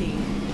Almighty.